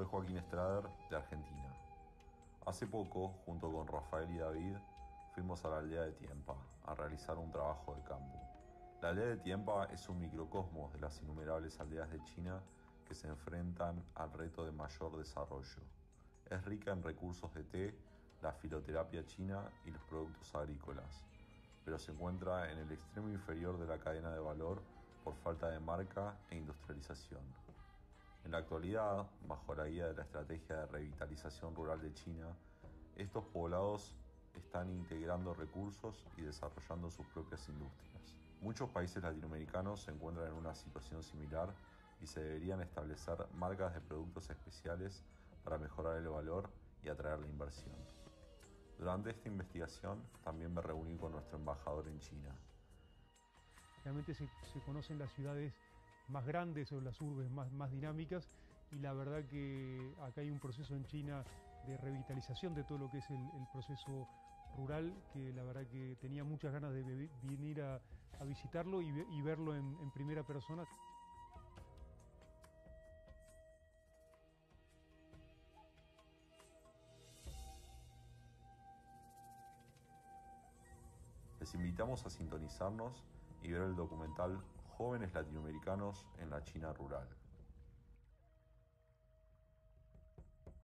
Soy Joaquín Estrader, de Argentina. Hace poco, junto con Rafael y David, fuimos a la aldea de Tiempa a realizar un trabajo de campo. La aldea de Tiempa es un microcosmos de las innumerables aldeas de China que se enfrentan al reto de mayor desarrollo. Es rica en recursos de té, la filoterapia china y los productos agrícolas, pero se encuentra en el extremo inferior de la cadena de valor por falta de marca e industrialización. En la actualidad, bajo la guía de la Estrategia de Revitalización Rural de China, estos poblados están integrando recursos y desarrollando sus propias industrias. Muchos países latinoamericanos se encuentran en una situación similar y se deberían establecer marcas de productos especiales para mejorar el valor y atraer la inversión. Durante esta investigación también me reuní con nuestro embajador en China. Realmente se conocen las ciudades más grandes o las urbes más dinámicas, y la verdad que acá hay un proceso en China de revitalización de todo lo que es el proceso rural, que la verdad que tenía muchas ganas de venir a visitarlo y verlo en primera persona. Les invitamos a sintonizarnos y ver el documental Jóvenes Latinoamericanos en la China Rural.